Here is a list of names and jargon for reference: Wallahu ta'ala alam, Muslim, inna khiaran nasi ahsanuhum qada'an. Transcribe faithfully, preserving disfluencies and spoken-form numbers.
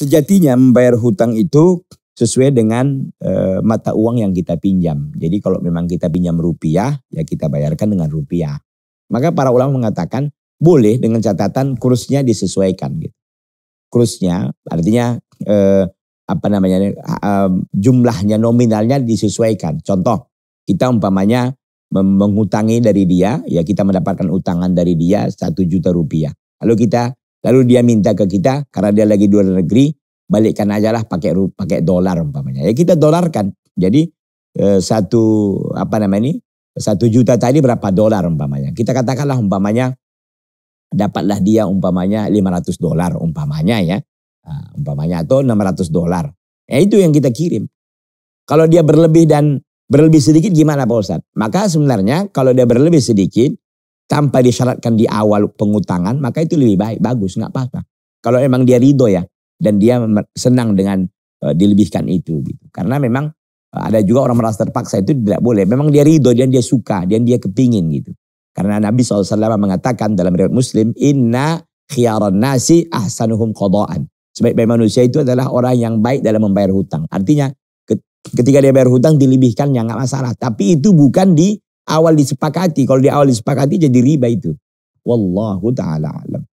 Sejatinya membayar hutang itu sesuai dengan e, mata uang yang kita pinjam. Jadi kalau memang kita pinjam rupiah, ya kita bayarkan dengan rupiah. Maka para ulama mengatakan boleh dengan catatan kursnya disesuaikan. Gitu. Kursnya artinya e, apa namanya e, jumlahnya, nominalnya disesuaikan. Contoh kita umpamanya menghutangi dari dia, ya kita mendapatkan utangan dari dia satu juta rupiah. Lalu kita Lalu dia minta ke kita karena dia lagi di luar negeri, balikkan aja lah pakai pakai dolar umpamanya. Ya kita dolarkan. Jadi satu apa namanya ini satu juta tadi berapa dolar umpamanya. Kita katakanlah umpamanya dapatlah dia umpamanya lima ratus dolar umpamanya ya umpamanya atau enam ratus dolar. Ya itu yang kita kirim. Kalau dia berlebih dan berlebih sedikit gimana Pak Ustadz? Maka sebenarnya kalau dia berlebih sedikit tanpa disyaratkan di awal pengutangan, maka itu lebih baik, bagus, nggak apa-apa. Kalau emang dia ridho ya, dan dia senang dengan e, dilebihkan itu. Gitu. Karena memang e, ada juga orang merasa terpaksa, itu tidak boleh. Memang dia ridho, dan dia suka, dan dia kepingin gitu. Karena Nabi shallallahu alaihi wasallam mengatakan dalam riwayat Muslim, inna khiaran nasi ahsanuhum qada'an. Sebaik-baik manusia itu adalah orang yang baik dalam membayar hutang. Artinya ketika dia bayar hutang, dilebihkan, ya nggak masalah. Tapi itu bukan di awal disepakati. Kalau di awal disepakati jadi riba itu. Wallahu ta'ala alam.